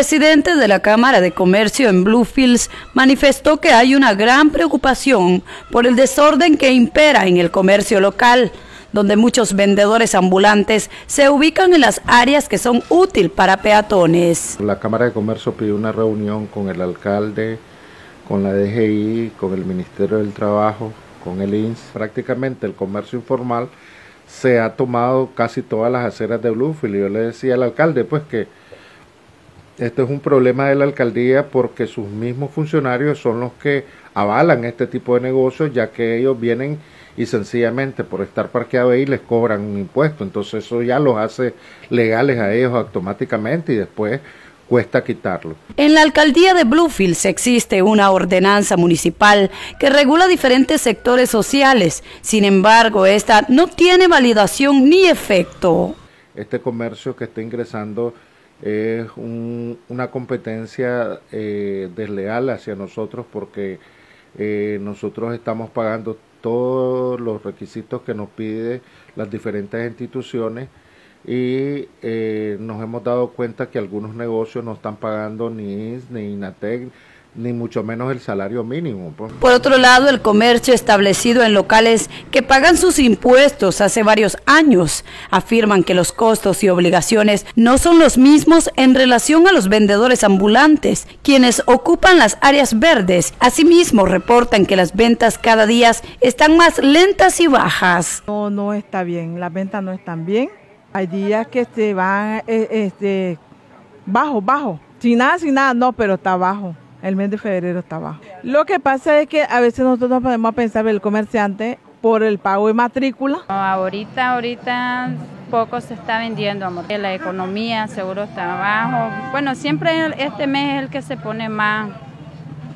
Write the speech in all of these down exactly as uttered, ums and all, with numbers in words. presidente de la Cámara de Comercio en Bluefields manifestó que hay una gran preocupación por el desorden que impera en el comercio local, donde muchos vendedores ambulantes se ubican en las áreas que son útiles para peatones. La Cámara de Comercio pidió una reunión con el alcalde, con la D G I, con el Ministerio del Trabajo, con el I N S. Prácticamente el comercio informal se ha tomado casi todas las aceras de Bluefield. Yo le decía al alcalde pues que esto es un problema de la alcaldía porque sus mismos funcionarios son los que avalan este tipo de negocios, ya que ellos vienen y sencillamente por estar parqueados ahí les cobran un impuesto. Entonces eso ya los hace legales a ellos automáticamente y después cuesta quitarlo. En la alcaldía de Bluefields existe una ordenanza municipal que regula diferentes sectores sociales. Sin embargo, esta no tiene validación ni efecto. Este comercio que está ingresando es un, una competencia eh, desleal hacia nosotros porque eh, nosotros estamos pagando todos los requisitos que nos piden las diferentes instituciones y eh, nos hemos dado cuenta que algunos negocios no están pagando ni I N S, ni INATEC, ni mucho menos el salario mínimo. Por otro lado, el comercio establecido en locales que pagan sus impuestos hace varios años afirman que los costos y obligaciones no son los mismos en relación a los vendedores ambulantes, quienes ocupan las áreas verdes. Asimismo, reportan que las ventas cada día están más lentas y bajas. No, no está bien, las ventas no están bien. Hay días que se van este, bajo, bajo, sin nada, sin nada, no, pero está bajo. El mes de febrero está bajo. Lo que pasa es que a veces nosotros no podemos pensar en el comerciante por el pago de matrícula. No, ahorita, ahorita poco se está vendiendo, amor. La economía seguro está abajo. Bueno, siempre este mes es el que se pone más,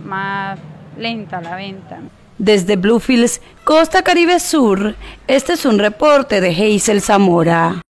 más lenta la venta. Desde Bluefields, Costa Caribe Sur, este es un reporte de Heysel Zamora.